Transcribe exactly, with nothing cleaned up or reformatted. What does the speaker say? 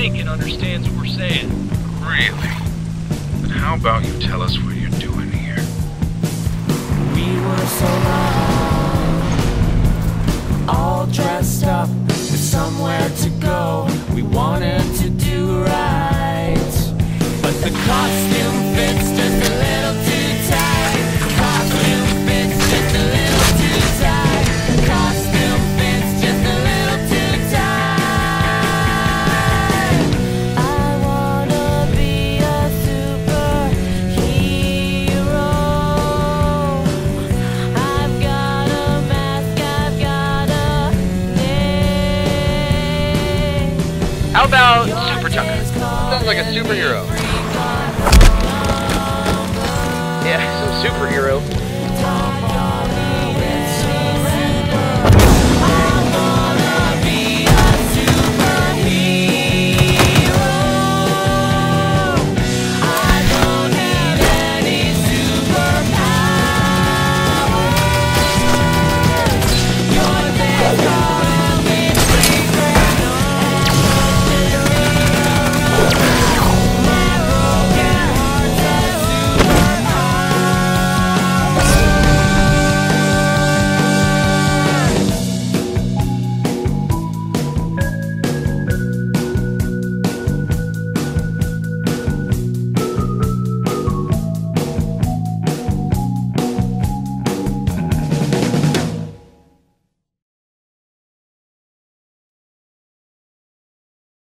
think it understands what we're saying. Really? But how about you tell us what you're doing here? We were so loud, all dressed up with somewhere to go. We wanted to do right, but the costume fits just a little too tight. The costume fits just a little too tight. The costume fits just a little too tight. I wanna be a superhero. I've got a mask, I've got a name. How about Super Tucker? Sounds like a superhero. Yeah, some superhero.